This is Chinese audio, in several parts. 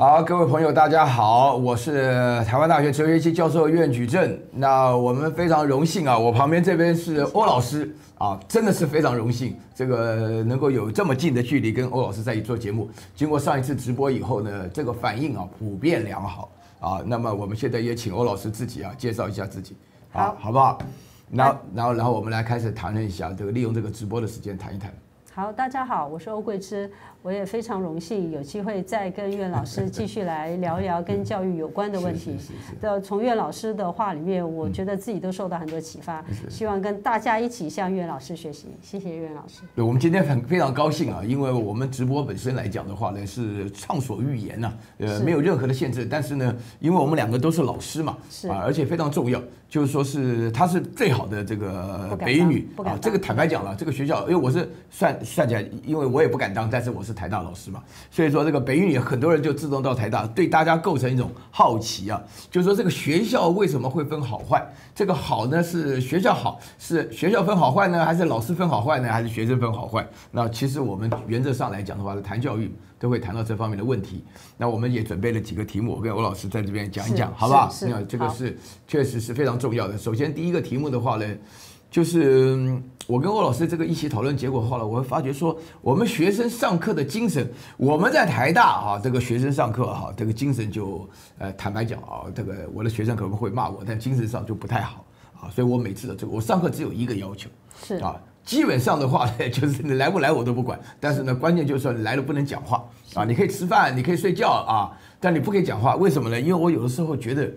好，各位朋友，大家好，我是台湾大学哲学系教授苑举正。那我们非常荣幸啊，我旁边这边是欧老师啊，真的是非常荣幸，这个能够有这么近的距离跟欧老师在一起做节目。经过上一次直播以后呢，这个反应啊普遍良好啊。那么我们现在也请欧老师自己啊介绍一下自己，好，好不好？然后我们来开始谈论一下这个利用这个直播的时间谈一谈。 好，大家好，我是欧桂芝，我也非常荣幸有机会再跟苑老师继续来聊一聊跟教育有关的问题。从苑老师的话里面，我觉得自己都受到很多启发，希望跟大家一起向苑老师学习。谢谢苑老师。对，我们今天非常高兴啊，因为我们直播本身来讲的话呢，是畅所欲言呐，没有任何的限制。但是呢，因为我们两个都是老师嘛，啊，而且非常重要，就是说是她是最好的这个北一女啊，这个坦白讲了，这个学校，因为我是算起来，因为我也不敢当，但是我是台大老师嘛，所以说这个北一女很多人就自动到台大，对大家构成一种好奇啊，就是说这个学校为什么会分好坏？这个好呢是学校好，是学校分好坏呢，还是老师分好坏呢，还是学生分好坏？那其实我们原则上来讲的话，谈教育都会谈到这方面的问题。那我们也准备了几个题目，我跟欧老师在这边讲一讲，好不好？那这个是确实是非常重要的。首先第一个题目的话呢，就是。 我跟欧老师这个一起讨论结果后来，我会发觉说，我们学生上课的精神，我们在台大啊，这个学生上课哈、啊，这个精神就坦白讲啊，这个我的学生可能会骂我，但精神上就不太好啊，所以我每次的这个我上课只有一个要求，是啊，基本上的话呢，就是你来不来我都不管，但是呢，关键就是说你来了不能讲话啊，你可以吃饭，你可以睡觉啊，但你不可以讲话，为什么呢？因为我有的时候觉得。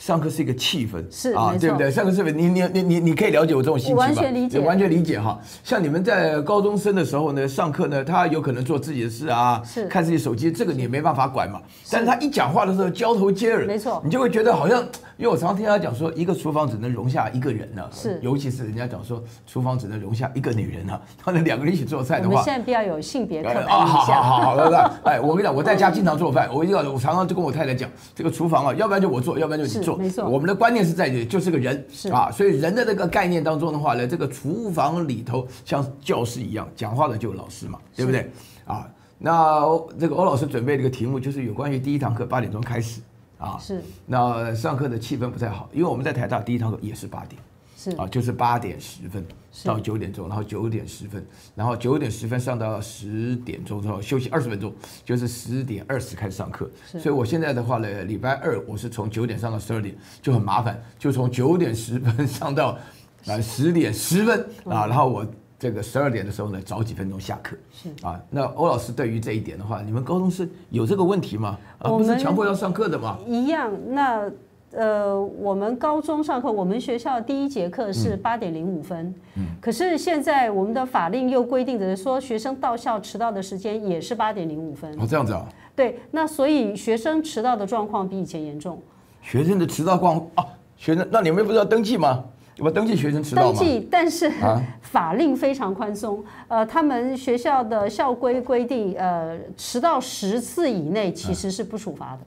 上课是一个气氛，是啊，对不对？上课是你可以了解我这种心情吧？完全理解，完全理解哈。像你们在高中生的时候呢，上课呢，他有可能做自己的事啊，看自己手机，这个你也没办法管嘛。但是他一讲话的时候交头接耳，没错，你就会觉得好像，因为我常听他讲说，一个厨房只能容下一个人呢，是，尤其是人家讲说，厨房只能容下一个女人呢，他们两个人一起做菜的话，我们现在比较有性别刻板印象。好，对不对？哎，我跟你讲，我在家经常做饭，我常常就跟我太太讲，这个厨房啊，要不然就我做，要不然就你做。 没错，我们的观念是在这里，就是个人啊，所以人的这个概念当中的话呢，这个厨房里头像教室一样，讲话的就是老师嘛，对不对啊？那这个欧老师准备这个题目就是有关于第一堂课8点钟开始啊，是那上课的气氛不太好，因为我们在台大第一堂课也是8点，是啊，就是8点10分到9点钟，然后9点10分，然后9点10分上到10点钟之后休息20分钟，就是10点20开始上课。所以我现在的话呢，礼拜二我是从9点上到12点，就很麻烦，就从9点10分上到10点10分啊，然后我这个12点的时候呢，早几分钟下课。是啊，那欧老师对于这一点的话，你们高中是有这个问题吗？啊，不是强迫要上课的吗？一样那。 我们高中上课，我们学校第一节课是8点05分，可是现在我们的法令又规定着说，学生到校迟到的时间也是8点05分。哦，这样子啊？对，那所以学生迟到的状况比以前严重。学生的迟到状况啊，学生，那你们不是要登记吗？ 我登记学生迟到吗？登记，但是法令非常宽松。他们学校的校规规定，迟到10次以内其实是不处罚的。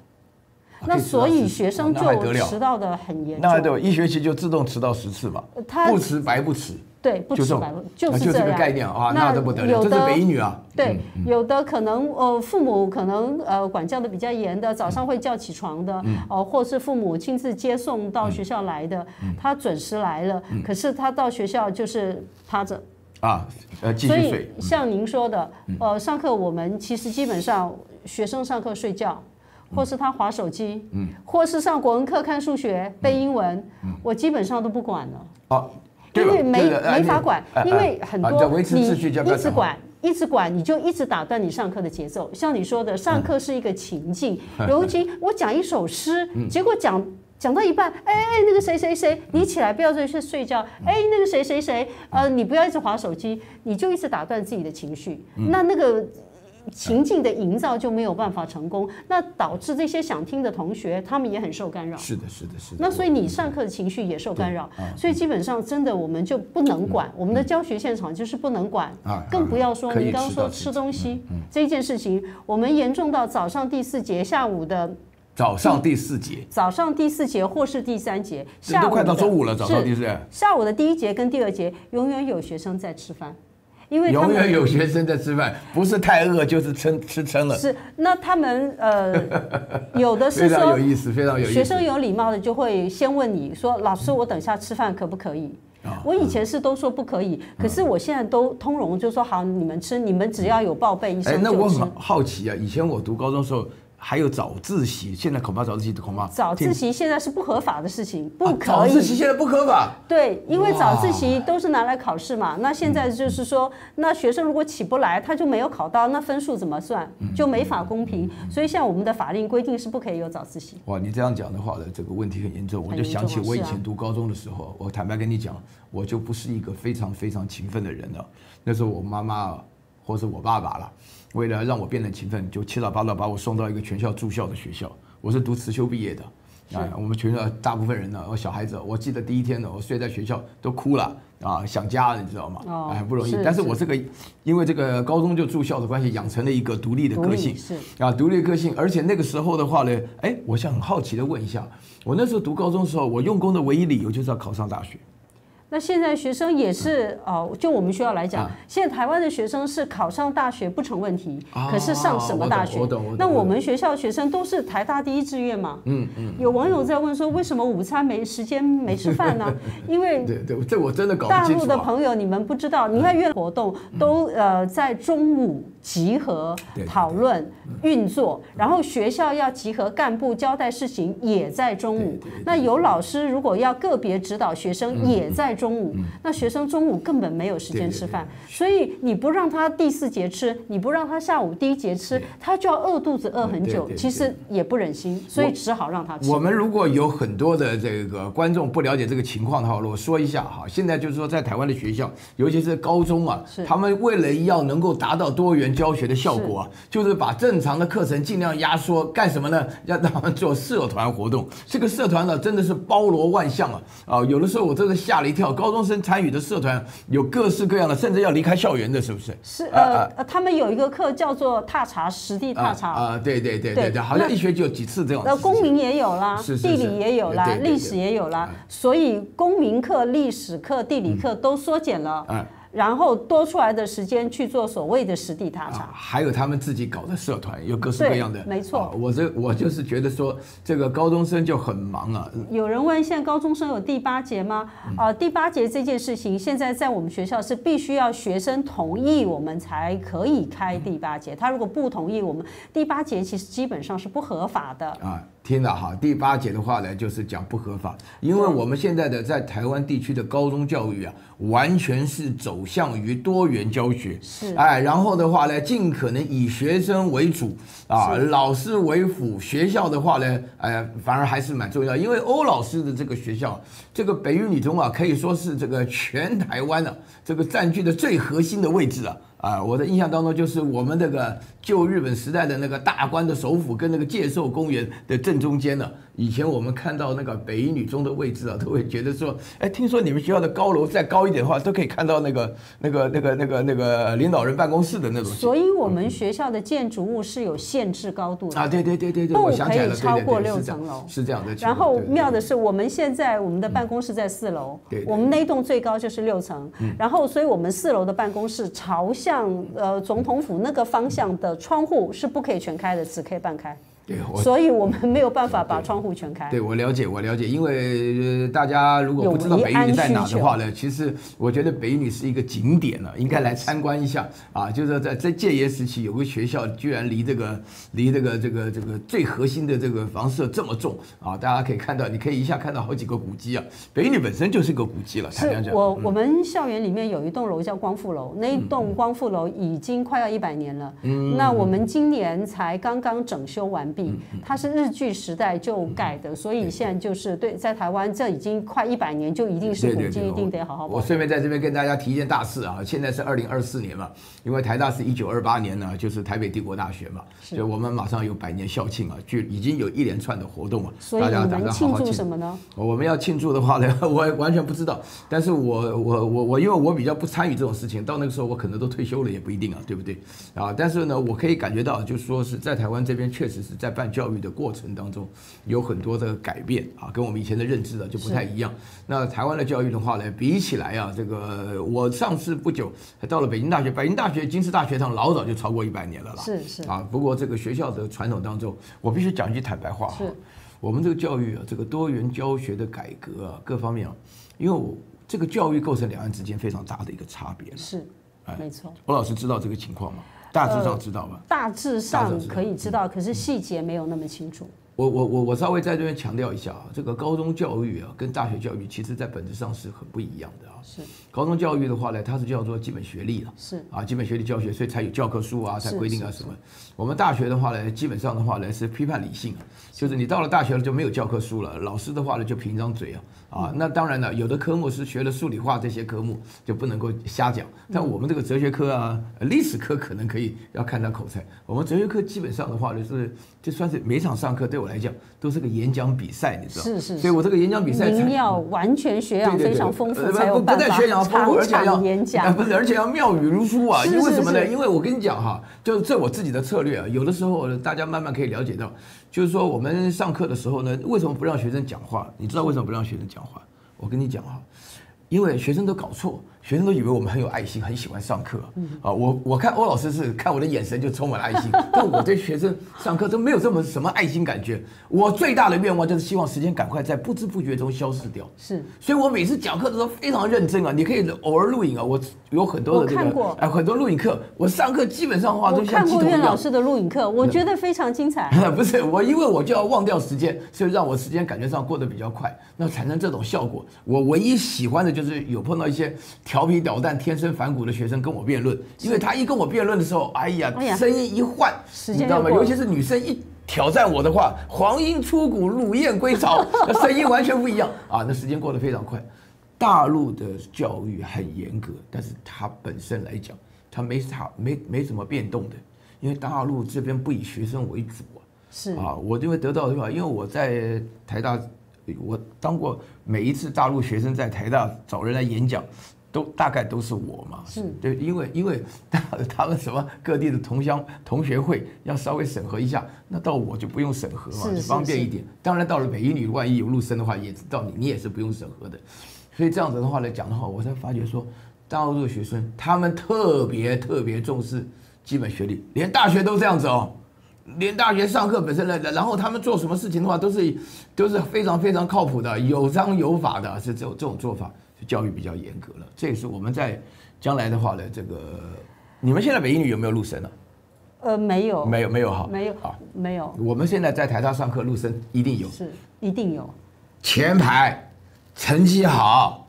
那所以学生就迟到的很严重，那对，一学期就自动迟到10次嘛，不迟白不迟。对，不迟白不就是这个概念啊，那都不得了，这是北一女啊。对，有的可能父母可能管教的比较严的，早上会叫起床的，哦，或是父母亲自接送到学校来的，他准时来了，可是他到学校就是趴着。 啊，继续睡。所以像您说的，上课我们其实基本上学生上课睡觉。 或是他滑手机，或是上国文课看数学、背英文，我基本上都不管了。哦，因为没法管，因为很多你一直管，一直管，你就一直打断你上课的节奏。像你说的，上课是一个情境，尤其我讲一首诗，结果讲到一半，哎，那个谁谁谁，你起来不要睡觉，哎，那个谁谁谁，你不要一直滑手机，你就一直打断自己的情绪，那个。 情境的营造就没有办法成功，那导致这些想听的同学，他们也很受干扰。是的，是的，是的。那所以你上课的情绪也受干扰，所以基本上真的我们就不能管，我们的教学现场就是不能管，更不要说您刚刚说吃东西这件事情，我们严重到早上第4节，下午的。 早上第四节或是第3节，下午都快到中午了，早上第四节。下午的第1节跟第2节，永远有学生在吃饭。因为永远有学生在吃饭，不是太饿就是吃撑了。是，那他们有的是说非常有意思，非常有意思。学生有礼貌的就会先问你说：“老师，我等一下吃饭可不可以？”我以前是都说不可以，可是我现在都通融，就说好，你们吃，你们只要有报备一声就吃。那我很好奇啊，以前我读高中的时候还有早自习，现在恐怕早自习恐怕早自习现在是不合法的事情，不可以。啊、早自习现在不合法。对，因为早自习都是拿来考试嘛。那现在就是说，那学生如果起不来，他就没有考到，那分数怎么算？就没法公平。所以像我们的法令规定是不可以有早自习。哇，你这样讲的话呢，这个问题很严重。我就想起我以前读高中的时候，我坦白跟你讲。我就不是一个非常非常勤奋的人了。那时候我妈妈或是我爸爸了，为了让我变得勤奋，就七老八老把我送到一个全校住校的学校。我是读职修毕业的，啊，我们全校大部分人呢，小孩子，我记得第一天呢，我睡在学校都哭了啊，想家了，你知道吗？哦，哎，不容易。但是我这个因为这个高中就住校的关系，养成了一个独立的个性，啊，独立的个性。而且那个时候的话呢，哎，我想很好奇的问一下，我那时候读高中的时候，我用功的唯一理由就是要考上大学。那现在学生也是哦，就我们学校来讲，现在台湾的学生是考上大学不成问题，可是上什么大学？那我们学校学生都是台大第一志愿嘛。嗯嗯。有网友在问说，为什么午餐没时间没吃饭呢？因为这我真的搞不清楚。大陆的朋友你们不知道，你看越活动都在中午集合讨论运作，然后学校要集合干部交代事情也在中午。那有老师如果要个别指导学生也在中午。中午，那学生中午根本没有时间吃饭，所以你不让他第四节吃，你不让他下午第一节吃，他就要饿肚子饿很久，其实也不忍心，所以只好让他吃。我们如果有很多的这个观众不了解这个情况的话，我说一下哈，现在就是说在台湾的学校，尤其是高中啊，他们为了要能够达到多元教学的效果啊，就是把正常的课程尽量压缩，干什么呢？要让他们做社团活动，这个社团呢真的是包罗万象啊，啊，有的时候我真的吓了一跳。高中生参与的社团有各式各样的，甚至要离开校园的，是不是？是他们有一个课叫做踏查，实地踏查啊，对对对对对，好像一学期有几次这种。公民也有啦，地理也有啦，历史也有啦，所以公民课、历史课、地理课都缩减了。然后多出来的时间去做所谓的实地踏查，还有他们自己搞的社团，有各式各样的。没错，我就是觉得说，这个高中生就很忙啊。有人问，现在高中生有第八节吗？第八节这件事情，现在在我们学校是必须要学生同意我们才可以开第八节，他如果不同意，我们第八节其实基本上是不合法的啊。听了哈，第八节的话呢，就是讲不合法，因为我们现在的在台湾地区的高中教育啊，完全是走向于多元教学，是哎，然后的话呢，尽可能以学生为主啊，老师为辅，学校的话呢，哎，反而还是蛮重要，因为欧老师的这个学校，这个北语女中啊，可以说是这个全台湾啊，这个占据的最核心的位置啊。啊，我的印象当中就是我们这个旧日本时代的那个大关的首府跟那个介寿公园的正中间呢。以前我们看到那个北一女中的位置啊，都会觉得说，哎，听说你们学校的高楼再高一点的话，都可以看到那个领导人办公室的那种。所以我们学校的建筑物是有限制高度的啊，对对对对对，我想起来了，不可以超过6层楼，是这样的。然后妙的是，我们现在我们的办公室在4楼，我们那栋最高就是6层，然后所以我们4楼的办公室朝向。总统府那个方向的窗户是不可以全开的，只可以半开。所以我们没有办法把窗户全开。对，我了解，因为大家如果不知道北一女在哪的话呢，其实我觉得北一女是一个景点呢，应该来参观一下啊。就是在戒严时期，有个学校居然离这个最核心的这个房舍这么重啊，大家可以看到，你可以一下看到好几个古迹啊。北一女本身就是个古迹了。是，我们校园里面有一栋楼叫光复楼，那一栋光复楼已经快要100年了。嗯，那我们今年才刚刚整修完。它是日据时代就盖的，所以现在就是对，在台湾这已经快100年，就一定是古迹，一定得好好保护。我顺便在这边跟大家提一件大事啊，现在是2024年嘛，因为台大是1928年呢，就是台北帝国大学嘛，所以我们马上有100年校庆啊，就已经有一连串的活动啊，所以你们庆祝什么呢？我们要庆祝的话呢，我完全不知道，但是我因为我比较不参与这种事情，到那个时候我可能都退休了也不一定啊，对不对啊？但是呢，我可以感觉到，就说是在台湾这边确实是。在办教育的过程当中有很多的改变啊，跟我们以前的认知啊就不太一样。那台湾的教育的话呢，比起来啊，这个我上次不久还到了北京大学，北京大学金氏大学堂老早就超过100年了啦。是啊，不过这个学校的传统当中，我必须讲一句坦白话哈，我们这个教育啊，这个多元教学的改革啊，各方面啊，因为我这个教育构成两岸之间非常大的一个差别了。是。 没错，欧老师知道这个情况吗？大致上知道吧？大致上可以知道，可是细节没有那么清楚。我稍微在这边强调一下啊，这个高中教育啊，跟大学教育其实在本质上是很不一样的啊。是。高中教育的话呢，它是叫做基本学历了。是。啊，基本学历教学，所以才有教科书啊，才规定啊什么。我们大学的话呢，基本上的话呢是批判理性，就是你到了大学了就没有教科书了，老师的话呢就凭一张嘴啊。 啊，那当然了，有的科目是学了数理化这些科目就不能够瞎讲，但我们这个哲学科啊、历史科可能可以要看他口才。我们哲学科基本上的话就是就算是每场上课对我来讲都是个演讲比赛，你知道？是。所以我这个演讲比赛才要完全学养非常丰富才有办法。不但学养丰富，而且要演讲，不是，而且要妙语如珠啊！因为什么呢？因为我跟你讲哈，就是这我自己的策略啊，有的时候大家慢慢可以了解到。 就是说，我们上课的时候呢，为什么不让学生讲话？你知道为什么不让学生讲话？我跟你讲啊，因为学生都搞错，学生都以为我们很有爱心，很喜欢上课啊。我看欧老师是看我的眼神就充满了爱心，但我对学生上课都没有这么什么爱心感觉。我最大的愿望就是希望时间赶快在不知不觉中消失掉。是，所以我每次讲课的时候非常认真啊。你可以偶尔录影啊，我有很多的这个哎，很多录影课，我上课基本上的话都像鸡同一样。我看过苑老师的录影课，我觉得非常精彩。不是我，因为我就要忘掉时间，所以让我时间感觉上过得比较快，那产生这种效果。我唯一喜欢的就是有碰到一些。 调皮捣蛋、天生反骨的学生跟我辩论，因为他一跟我辩论的时候，哎呀，声音一换，你知道吗？尤其是女生一挑战我的话，黄莺出谷，乳燕归巢，那声音完全不一样啊！那时间过得非常快。大陆的教育很严格，但是它本身来讲，它没什么变动的，因为大陆这边不以学生为主啊。是啊，我因为得到的话，因为我在台大，我当过每一次大陆学生在台大找人来演讲。 都大概都是我嘛，是对，因为他们什么各地的同学会要稍微审核一下，那到我就不用审核嘛，就方便一点。当然到了北一女，万一有陆生的话，也到你也是不用审核的。所以这样子的话来讲的话，我才发觉说，大陆的学生他们特别重视基本学历，连大学都这样子哦。 连大学上课本身来，然后他们做什么事情的话，都是非常靠谱的，有章有法的，是这种做法，教育比较严格了。这也是我们在将来的话呢，这个你们现在北一女有没有陆生啊？没有哈，没有。我们现在在台大上课，陆生一定有，是一定有。前排，成绩好。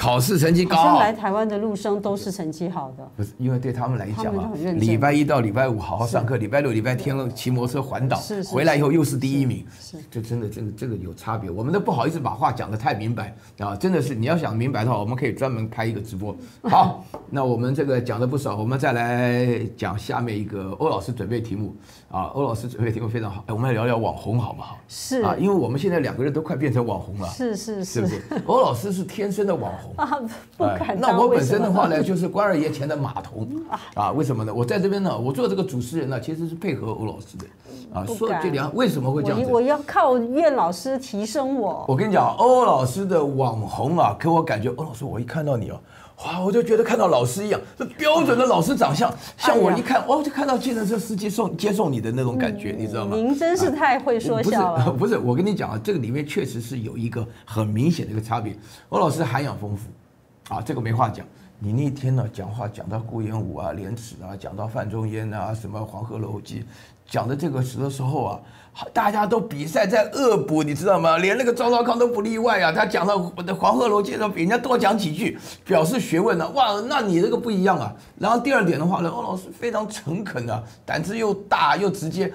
考试成绩高，好像来台湾的陆生都是成绩好的，不是因为对他们来讲啊，礼拜1到礼拜5好好上课，礼拜6、礼拜天骑摩托车环岛，回来以后又是第1名，是，这真的这个有差别。我们都不好意思把话讲得太明白啊，真的是你要想明白的话，我们可以专门开一个直播。好，那我们这个讲了不少，我们再来讲下面一个欧老师准备题目啊，欧老师准备题目非常好，哎，我们来聊聊网红好不好？是啊，因为我们现在两个人都快变成网红了，是不是？欧老师是天生的网红。 啊，不敢、哎。那我本身的话呢，就是关二爷前的马童啊。为什么呢？我在这边呢，我做这个主持人呢，其实是配合欧老师的啊。说这两为什么会这样子？我要靠苑老师提升我。我跟你讲，欧老师的网红啊，给我感觉，欧老师，我一看到你哦、啊。 哇，我就觉得看到老师一样，这标准的老师长相，像我一看，哦，就看到计程车司机接送你的那种感觉，你知道吗？您真是太会说笑了。不是，我跟你讲啊，这个里面确实是有一个很明显的一个差别。欧老师涵养丰富，啊，这个没话讲。你那天呢，讲话讲到顾炎武啊、廉耻啊，讲到范仲淹啊，什么黄鹤楼记，讲的这个时候啊。 大家都比赛在恶补，你知道吗？连那个赵少康都不例外啊！他讲到我的黄鹤楼介绍，比人家多讲几句，表示学问啊。哇，那你这个不一样啊！然后第二点的话呢，欧老师非常诚恳啊，胆子又大又直接，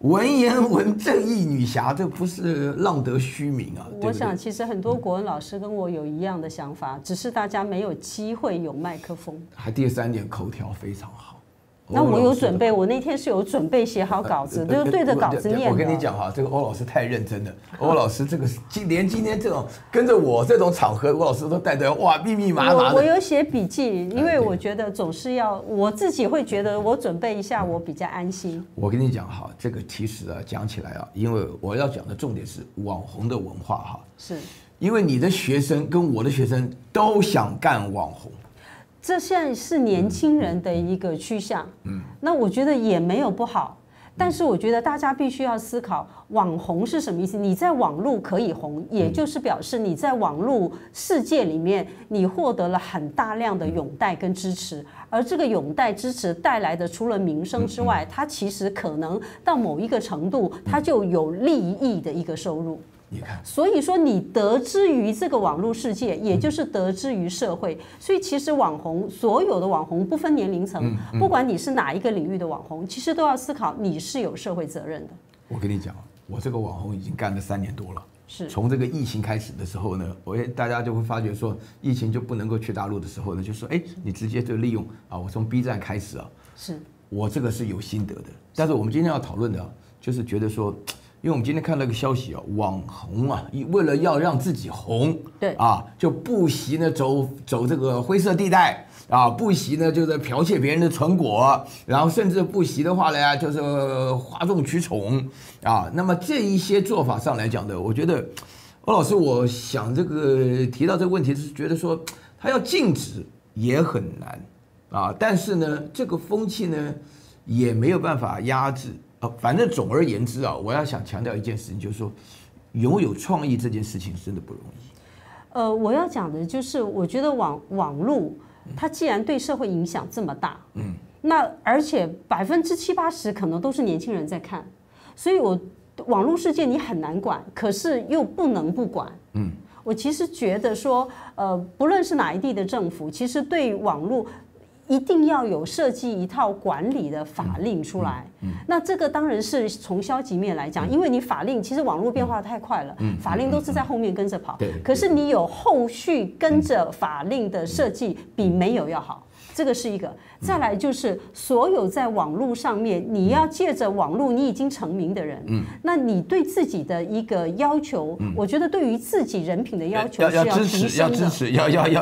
文言文正义女侠，这不是浪得虚名啊！对对我想，其实很多国文老师跟我有一样的想法，只是大家没有机会有麦克风。还第三点，口条非常好。那我有准备，我那天是有准备写好稿子，就是对着稿子念的。我跟你讲哈，这个欧老师太认真了。欧老师这个连今天这种跟着我这种场合，欧老师都带的哇密密麻麻的。我有写笔记，因为我觉得总是要我自己会觉得我准备一下，我比较安心。我跟你讲哈，这个其实啊讲起来啊，因为我要讲的重点是网红的文化哈，是因为你的学生跟我的学生都想干网红。 这现在是年轻人的一个趋向，那我觉得也没有不好，但是我觉得大家必须要思考网红是什么意思。你在网络可以红，也就是表示你在网络世界里面，你获得了很大量的拥戴跟支持，而这个拥戴支持带来的，除了名声之外，它其实可能到某一个程度，它就有利益的一个收入。 所以说，你得之于这个网络世界，也就是得之于社会。所以，其实网红，所有的网红不分年龄层，不管你是哪一个领域的网红，其实都要思考你是有社会责任的。我跟你讲，我这个网红已经干了3年多了。是，从这个疫情开始的时候呢，大家就会发觉说，疫情就不能够去大陆的时候呢，就说，哎，你直接就利用啊，我从 B 站开始啊，是我这个是有心得的。但是我们今天要讨论的，就是觉得说。 因为我们今天看到一个消息啊，网红啊，为了要让自己红，对啊，就不惜呢走这个灰色地带啊，不惜呢就是剽窃别人的成果，然后甚至不惜的话呢，就是哗众取宠啊。那么这一些做法上来讲的，我觉得欧老师，我想这个提到这个问题是觉得说，他要禁止也很难啊，但是呢，这个风气呢也没有办法压制。 反正总而言之啊，我要想强调一件事情，就是说，拥有创意这件事情真的不容易。我要讲的就是，我觉得网络它既然对社会影响这么大，那而且70%-80%可能都是年轻人在看，所以我网络世界你很难管，可是又不能不管。我其实觉得说，不论是哪一地的政府，其实对网络。 一定要有设计一套管理的法令出来，那这个当然是从消极面来讲，因为你法令其实网络变化太快了，法令都是在后面跟着跑，可是你有后续跟着法令的设计比没有要好，这个是一个。再来就是所有在网络上面，你要借着网络你已经成名的人，那你对自己的一个要求，我觉得对于自己人品的要求是要提升的，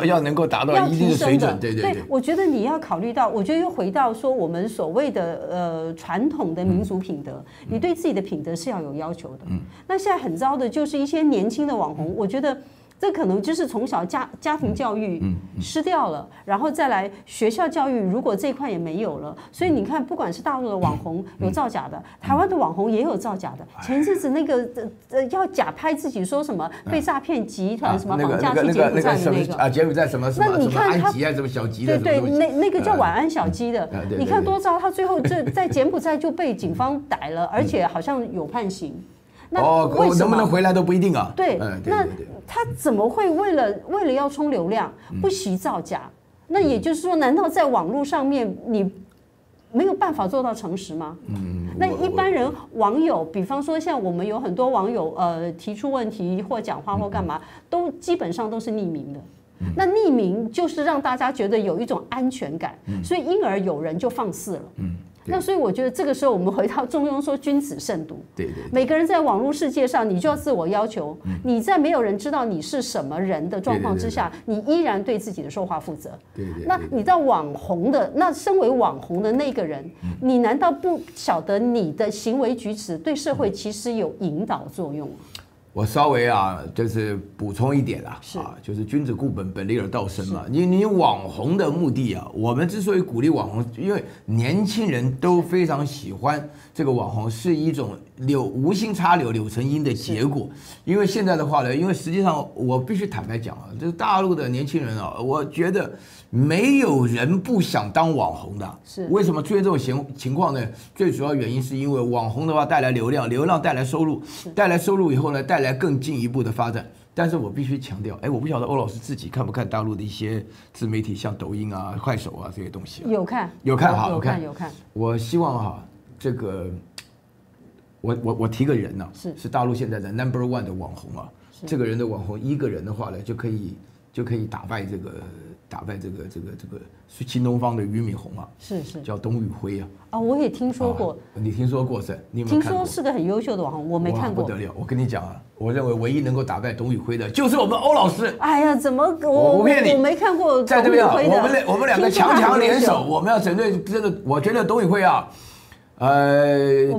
要能够达到一定的水准，对，我觉得你要。 要考虑到，我觉得又回到说我们所谓的传统的民族品德，你对自己的品德是要有要求的。那现在很糟的就是一些年轻的网红，我觉得这可能就是从小家庭教育失掉了，然后再来学校教育，如果这一块也没有了，所以你看，不管是大陆的网红有造假的，台湾的网红也有造假的。前阵子那个要假拍自己说什么被诈骗集团什么绑架去柬埔寨的那个啊，柬埔寨什么什么什么安吉啊，什么小吉的。对，那个叫晚安小鸡的，你看多糟，他最后就在柬埔寨就被警方逮了，而且好像有判刑。 哦，能不能回来都不一定啊。对，那他怎么会为了要冲流量不惜造假？那也就是说，难道在网络上面你没有办法做到诚实吗？那一般人网友，比方说像我们有很多网友，提出问题或讲话或干嘛，都基本上都是匿名的。 那匿名就是让大家觉得有一种安全感，所以因而有人就放肆了。那所以我觉得这个时候我们回到中庸说君子慎独。对，每个人在网络世界上，你就要自我要求，你在没有人知道你是什么人的状况之下，你依然对自己的说话负责。对，那你到网红的，那身为网红的那个人，你难道不晓得你的行为举止对社会其实有引导作用吗？ 我稍微啊，就是补充一点啦，就是君子固本，本立而道生嘛。你网红的目的啊，我们之所以鼓励网红，因为年轻人都非常喜欢这个网红，是一种无心插柳柳成荫的结果。因为现在的话呢，因为实际上我必须坦白讲啊，就是大陆的年轻人啊，我觉得没有人不想当网红的。是为什么出现这种情况呢？最主要原因是因为网红的话带来流量，流量带来收入，带来收入以后呢，带来更进一步的发展，但是我必须强调，哎，我不晓得欧老师自己看不看大陆的一些自媒体，像抖音啊、快手啊这些东西。有看。我希望哈，这个，我提个人呢，是大陆现在的 No.1 的网红啊，这个人的网红一个人的话呢，就可以打败这个打败这个新东方的俞敏洪啊，是叫董宇辉啊。啊，我也听说过。你听说过是？你有没有看过？听说是个很优秀的网红，我没看过。不得了，我跟你讲啊，我认为唯一能够打败董宇辉的就是我们欧老师。哎呀，怎么我骗你？我没看过。在这边啊，我们两个强联手，我们要整队这个。我觉得董宇辉啊，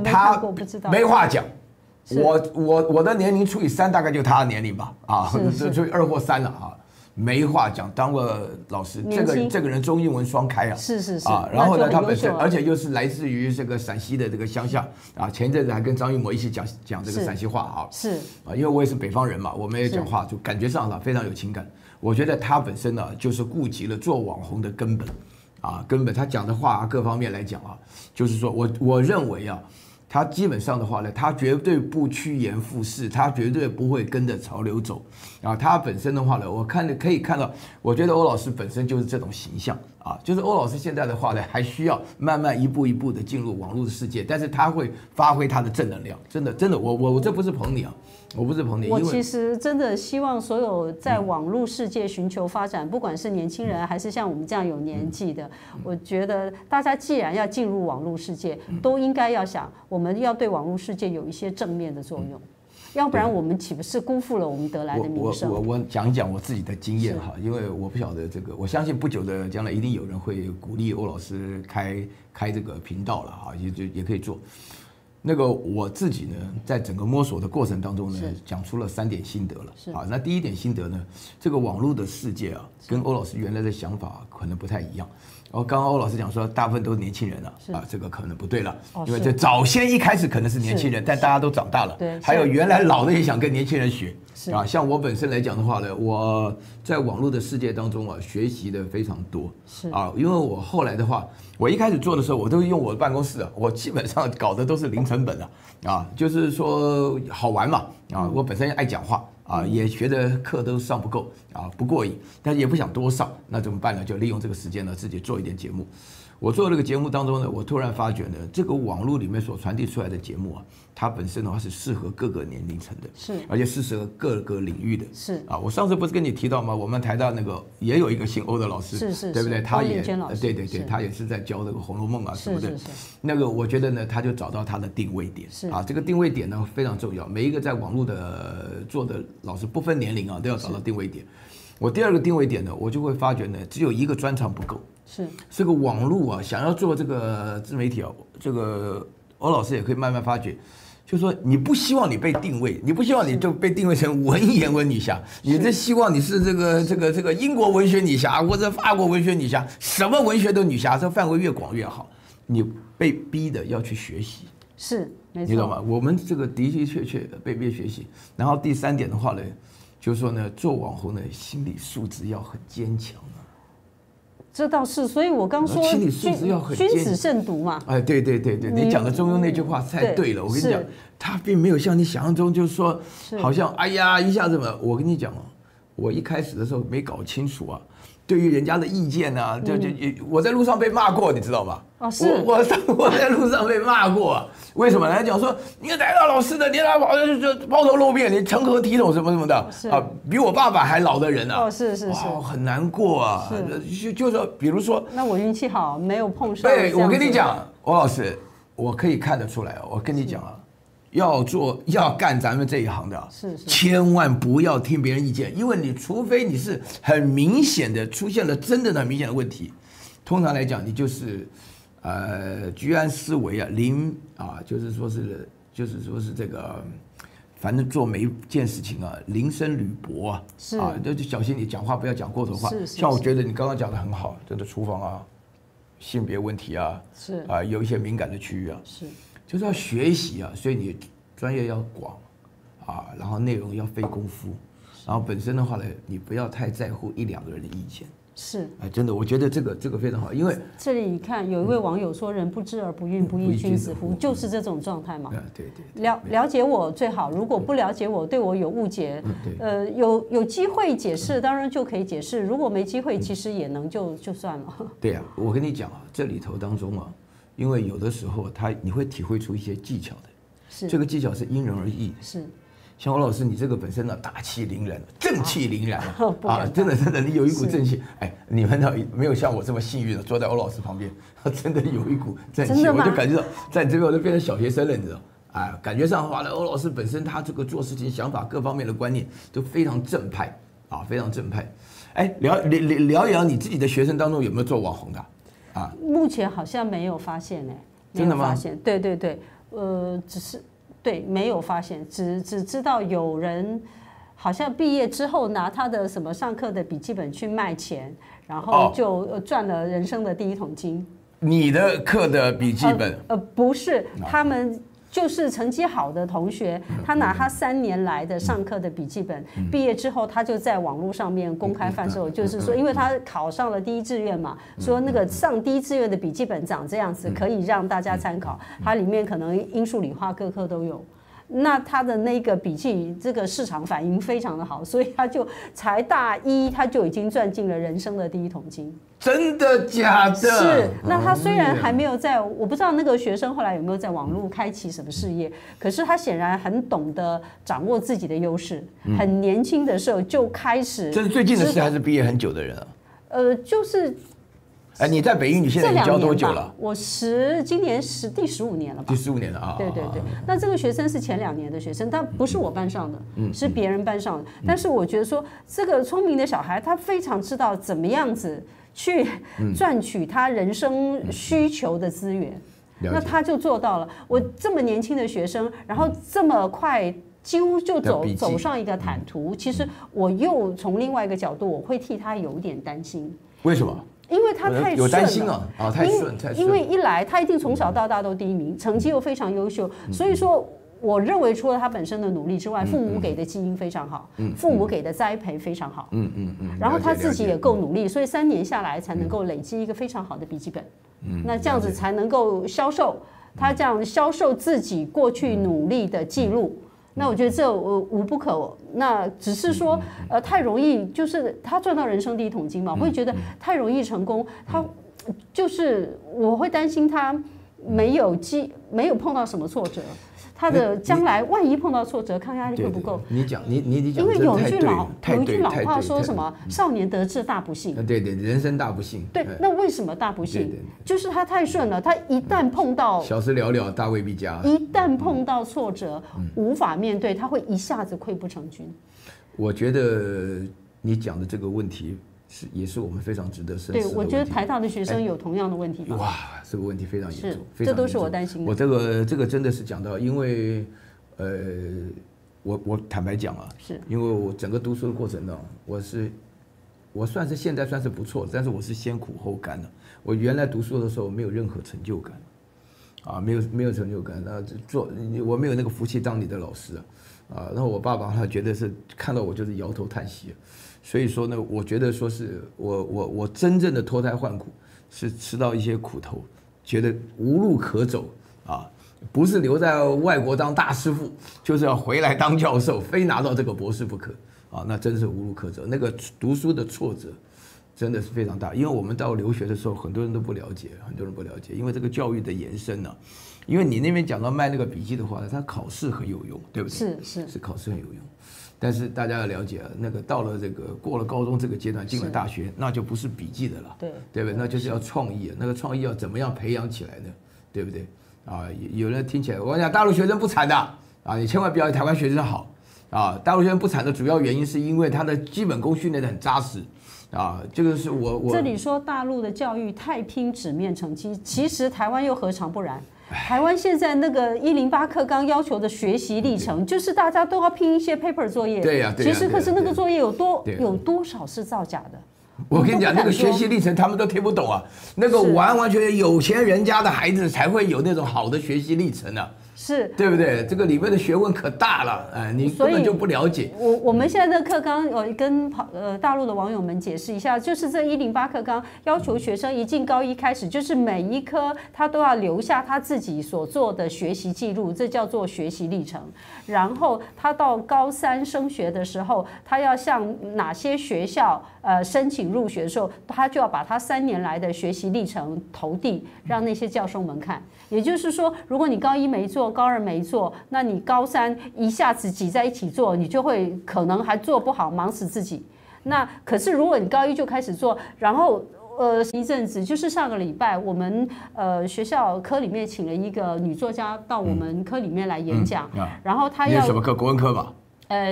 他没话讲。 我的年龄除以3，大概就他的年龄吧，啊，除以2或3了啊，没话讲。当过老师，这个人中英文双开啊，是啊。然后呢，他本身而且又是来自于这个陕西的这个乡下啊。前阵子还跟张艺谋一起讲这个陕西话啊，是啊，因为我也是北方人嘛，我们也讲话，就感觉上非常有情感。我觉得他本身呢，就是顾及了做网红的根本啊，根本他讲的话各方面来讲啊，就是说我认为啊。 他基本上的话呢，他绝对不趋炎附势，他绝对不会跟着潮流走啊。他本身的话呢，我可以看到，我觉得欧老师本身就是这种形象啊。就是欧老师现在的话呢，还需要慢慢一步一步的进入网络的世界，但是他会发挥他的正能量，真的，我这不是捧你啊，我不是捧你。我其实真的希望所有在网络世界寻求发展，不管是年轻人还是像我们这样有年纪的，我觉得大家既然要进入网络世界，都应该要想我们要对网络世界有一些正面的作用，要不然我们岂不是辜负了我们得来的名声？我讲一讲我自己的经验哈，因为我不晓得这个，我相信不久的将来一定有人会鼓励欧老师开这个频道了哈，也可以做。那个我自己呢，在整个摸索的过程当中呢，讲出了3点心得了啊。那第一点心得呢，这个网络的世界啊，跟欧老师原来的想法可能不太一样。 哦，刚刚欧老师讲说，大部分都是年轻人了啊，这个可能不对了，因为这早先一开始可能是年轻人，但大家都长大了，还有原来老的也想跟年轻人学啊。像我本身来讲的话呢，我在网络的世界当中啊，学习的非常多啊，因为我后来的话，我一开始做的时候，我都用我的办公室啊，我基本上搞的都是零成本的啊，就是说好玩嘛啊，我本身也爱讲话。 啊，也学的课都上不够啊，不过瘾，但是也不想多上，那怎么办呢？就利用这个时间呢，自己做一点节目。我做这个节目当中呢，我突然发觉呢，这个网络里面所传递出来的节目啊，它本身的话是适合各个年龄层的，是，而且是适合各个领域的，是啊。我上次不是跟你提到吗？我们台大那个也有一个姓欧的老师，是，对不对？他也对，他也是在教这个《红楼梦》啊什么的。是。那个我觉得呢，他就找到他的定位点，是啊，这个定位点呢非常重要。每一个在网络的做的。 老师不分年龄啊，都要找到定位点。我第2个定位点呢，我就会发觉呢，只有一个专长不够。是这个网络啊，想要做这个自媒体啊，这个欧老师也可以慢慢发觉，就说你不希望你被定位，你不希望你就被定位成文言文女侠，你这希望你是这个英国文学女侠或者法国文学女侠，什么文学都女侠，这范围越广越好。你被逼的要去学习。 是，没错，你懂吗？我们这个的确被别学习。然后第3点的话呢，就是说呢，做网红的心理素质要很坚强啊。这倒是，所以我刚说心理素质要很坚强，君子慎独嘛。哎，对，你讲的中庸那句话太对了。我跟你讲，他并没有像你想象中，就是说好像哎呀一下子嘛。我跟你讲哦，我一开始的时候没搞清楚啊。 对于人家的意见啊，我在路上被骂过，你知道吧？哦，是我在路上被骂过，为什么？人家讲说你来到老师的，你来抛头露面，你成何体统什么什么的啊，比我爸爸还老的人啊！哦，是，很难过啊！就是比如说，那我运气好，没有碰上。对，我跟你讲，欧老师，我可以看得出来，我跟你讲啊。 要干咱们这一行的，是千万不要听别人意见，因为你除非你是很明显的出现了真的很明显的问题，通常来讲你就是，居安思危啊，就是说是这个，反正做每一件事情啊，临深履薄啊，啊，就小心你讲话不要讲过头话。像我觉得你刚刚讲的很好，这个厨房啊，性别问题啊，是啊，有一些敏感的区域啊，是。 就是要学习啊，所以你专业要广，啊，然后内容要费功夫，然后本身的话呢，你不要太在乎1、2个人的意见。是，哎，真的，我觉得这个非常好，因为这里你看有一位网友说“人不知而不愠，不亦君子乎”，就是这种状态嘛。对，了解我最好，如果不了解我，对我有误解，有机会解释，当然就可以解释；如果没机会，其实也能就算了。对啊，我跟你讲啊，这里头当中啊。 因为有的时候你会体会出一些技巧的，这个技巧是因人而异的。是，像侯老师，你这个本身呢，大气凛然，正气凛然啊，真的真的，你有一股正气。哎，你们呢没有像我这么幸运的坐在侯老师旁边，真的有一股正气，我就感觉到在你这边我都变成小学生了，你知道。 啊，感觉上的话呢，欧老师本身他这个做事情想法各方面的观念都非常正派啊，非常正派。哎，聊一聊你自己的学生当中有没有做网红的？啊，目前好像没有发现哎，真的吗？发现，对对对，只是对没有发现，只知道有人好像毕业之后拿他的什么上课的笔记本去卖钱，然后就赚了人生的第一桶金。你的课的笔记本？不是，他们。 就是成绩好的同学，他拿他3年来的上课的笔记本，毕业之后他就在网络上面公开贩售，就是说，因为他考上了第一志愿嘛，说那个上第一志愿的笔记本长这样子，可以让大家参考。它里面可能英数理化各科都有。那他的那个笔记，这个市场反应非常的好，所以他就才大一，他就已经赚进了人生的第一桶金。 真的假的？是，那他虽然还没有在，我不知道那个学生后来有没有在网络开启什么事业，可是他显然很懂得掌握自己的优势，很年轻的时候就开始。这是最近的事还是毕业很久的人啊？就是。 哎，你在北英，你现在已经教多久了？我今年第15年了吧？第15年了啊！对对对，那这个学生是前2年的学生，他不是我班上的，是别人班上的。但是我觉得说，这个聪明的小孩，他非常知道怎么样子去赚取他人生需求的资源，那他就做到了。我这么年轻的学生，然后这么快。 几乎就走上一个坦途。其实我又从另外一个角度，我会替他有点担心。为什么？因为他太有担心了啊！太顺，太顺。因为一来他一定从小到大都第一名，成绩又非常优秀，所以说我认为除了他本身的努力之外，父母给的基因非常好，父母给的栽培非常好，然后他自己也够努力，所以3年下来才能够累积一个非常好的笔记本，那这样子才能够销售，他这样销售自己过去努力的记录。 那我觉得这无不可，那只是说，太容易，就是他赚到人生第一桶金嘛，会觉得太容易成功，他就是我会担心他没有碰到什么挫折，他的将来万一碰到挫折，抗压力会不够。你讲，因为有一句老话说什么“少年得志大不幸”，对对，人生大不幸。对，那为什么大不幸？就是他太顺了，他一旦碰到小时了了，大未必佳。一旦碰到挫折，无法面对，他会一下子溃不成军。我觉得你讲的这个问题。 也是我们非常值得深思的问题。对，我觉得台大的学生有同样的问题吗？哇，这个问题非常严重，非常严重，这都是我担心的。我这个真的是讲到，因为我坦白讲啊，是因为我整个读书的过程呢，我算是现在算是不错，但是我是先苦后甘的。我原来读书的时候没有任何成就感，啊，没有成就感，那我没有那个福气当你的老师啊，然后我爸爸他觉得是看到我就是摇头叹息。 所以说呢，我觉得说是我真正的脱胎换骨，是吃到一些苦头，觉得无路可走啊，不是留在外国当大师傅，就是要回来当教授，非拿到这个博士不可啊，那真是无路可走。那个读书的挫折，真的是非常大，因为我们到留学的时候，很多人都不了解，因为这个教育的延伸呢，因为你那边讲到卖那个笔记的话，它考试很有用，对不对？是考试很有用。 但是大家要了解，那个到了这个过了高中这个阶段，进了大学，那就不是笔记的了，对不对？那就是要创意，那个创意要怎么样培养起来呢？对不对？啊，有人听起来，我讲大陆学生不惨的啊，你千万不要台湾学生好啊，大陆学生不惨的主要原因是因为他的基本功训练得很扎实。 啊，这个是我这里说大陆的教育太拼纸面成绩，其实台湾又何尝不然？台湾现在那个108课纲要求的学习历程，就是大家都要拼一些 paper 作业。对呀，其实可是那个作业有多少是造假的？我跟你讲，那个学习历程他们都听不懂啊，那个完完全全有钱人家的孩子才会有那种好的学习历程啊。 是对不对？这个里面的学问可大了，哎，你根本就不了解。我们现在的课纲，跟大陆的网友们解释一下，就是这108课纲要求学生一进高一开始，就是每一科他都要留下他自己所做的学习记录，这叫做学习历程。然后他到高3升学的时候，他要向哪些学校申请入学的时候，他就要把他3年来的学习历程投递，让那些教授们看。也就是说，如果你高一没做，高二没做，那你高三一下子挤在一起做，你就会可能还做不好，忙死自己。那可是如果你高一就开始做，然后。 一阵子就是上个礼拜，我们学校科里面请了一个女作家到我们科里面来演讲，然后她要什么课？国文课吧？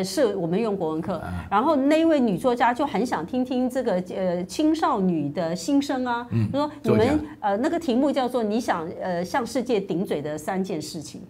是我们用国文课。然后那位女作家就很想听听这个青少女的心声啊，就说你们那个题目叫做“你想向世界顶嘴的三件事情”。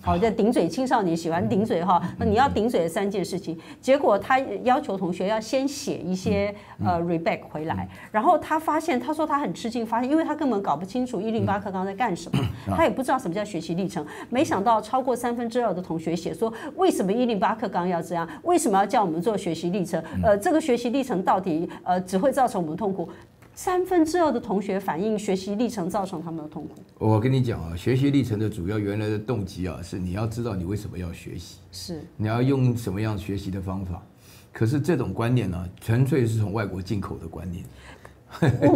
好，在顶嘴，青少年喜欢顶嘴哈。那你要顶嘴的三件事情，结果他要求同学要先写一些feedback 回来，然后他发现，他说他很吃惊，发现因为他根本搞不清楚108课纲在干什么，他也不知道什么叫学习历程。没想到超过2/3的同学写说，为什么108课纲要这样？为什么要叫我们做学习历程？这个学习历程到底只会造成我们痛苦？ 2/3的同学反映学习历程造成他们的痛苦。我跟你讲啊，学习历程的主要原来的动机啊，是你要知道你为什么要学习，是你要用什么样学习的方法。可是这种观念呢、啊，纯粹是从外国进口的观念。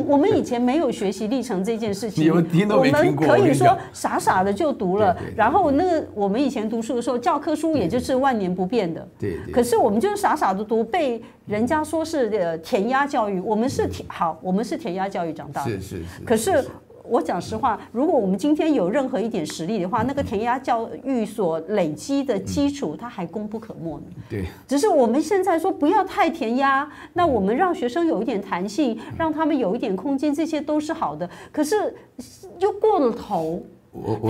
我们以前没有学习历程这件事情，你们听都没听过。我们可以说傻傻的就读了，然后那个我们以前读书的时候，教科书也就是万年不变的。对。可是我们就是傻傻的读，被人家说是填鸭教育，我们是填鸭教育长大的。是是是。可是我讲实话，如果我们今天有任何一点实力的话，那个填鸭教育所累积的基础，它还功不可没呢。对。只是我们现在说不要太填鸭，那我们让学生有一点弹性，让他们有一点空间，这些都是好的。可是又过了头。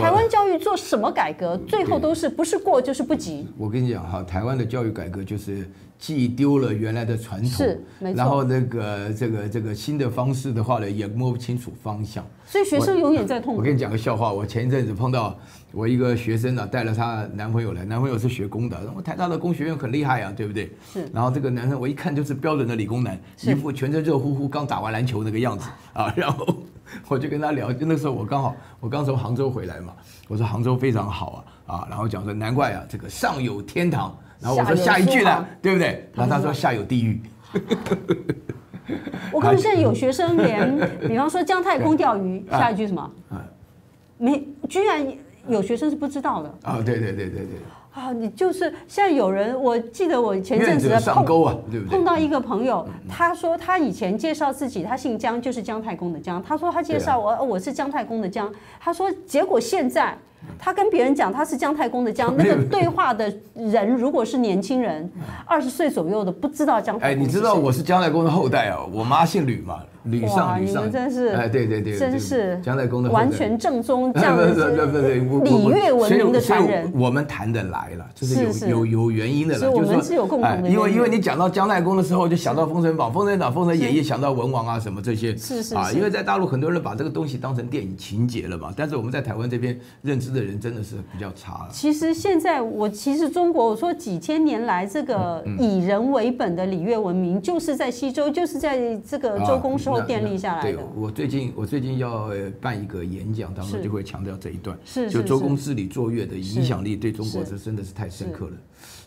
台湾教育做什么改革，最后都是不是过就是不及。我跟你讲哈，台湾的教育改革就是既丢了原来的传统，是，没错。然后这个新的方式的话呢，也摸不清楚方向。所以学生永远在痛苦。我跟你讲个笑话，我前一阵子碰到我一个学生呢、啊，带了她男朋友来，男朋友是学工的，然后台大的工学院很厉害啊，对不对？是。然后这个男生我一看就是标准的理工男，一副全身热乎乎刚打完篮球那个样子啊，然后。 我就跟他聊，那时候我刚从杭州回来嘛，我说杭州非常好啊，然后讲说难怪啊，这个上有天堂，然后我说下一句呢，对不对？然后他说下有地狱。我看现在有学生连，比方说姜太公钓鱼，下一句什么？没，居然有学生是不知道的。啊，对对对对对。 啊，你就是现在有人，我记得我前阵子碰到一个朋友，他说他以前介绍自己，他姓姜，就是姜太公的姜。他说他介绍我，我是姜太公的姜。他说结果现在他跟别人讲他是姜太公的姜，那个对话的人如果是年轻人，20岁左右的不知道姜太公。哎，你知道我是姜太公的后代啊，我妈姓吕嘛，吕上吕上。你们真是哎，对对对，真是姜太公的完全正宗，这样子礼乐文明的传人，我们谈得来。 来了，就是有原因的了，就是说，是有共同的。因为你讲到姜太公的时候，就想到《封神榜》，《封神榜》《封神演义》，想到文王啊什么这些，是啊。因为在大陆很多人把这个东西当成电影情节了嘛，但是我们在台湾这边认知的人真的是比较差了。其实现在其实中国，我说几千年来这个以人为本的礼乐文明，就是在西周，就是在这个周公时候建立下来的。对，我最近要办一个演讲，当中就会强调这一段，就周公治理作乐的影响力对中国这是。 真的是太深刻了。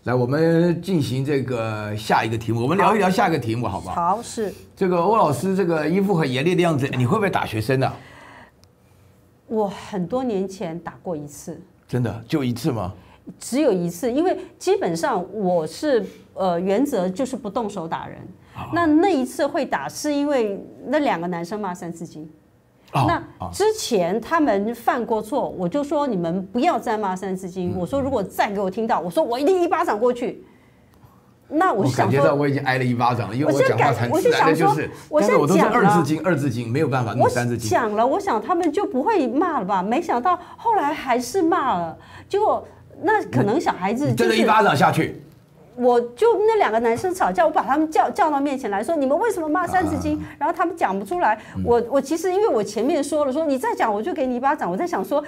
来，我们进行这个下一个题目，我们聊一聊下一个题目，好不好？好，是这个欧老师这个一副很严厉的样子，你会不会打学生呢、啊？我很多年前打过一次，真的就一次吗？只有一次，因为基本上我是原则就是不动手打人。啊、那一次会打，是因为那两个男生骂3字经。 那之前他们犯过错，我就说你们不要再骂3字经。我说如果再给我听到，我说我一定1巴掌过去。那我想说，我感觉到我已经挨了1巴掌了，因为我讲话很直来的就是，但是我都是2字经，没有办法弄3字经。我讲了，我想他们就不会骂了吧？没想到后来还是骂了，结果那可能小孩子真的1巴掌下去。 我就那两个男生吵架，我把他们叫到面前来说，你们为什么骂3字经？然后他们讲不出来。我其实因为我前面说了，说你再讲我就给你1巴掌。我在想说，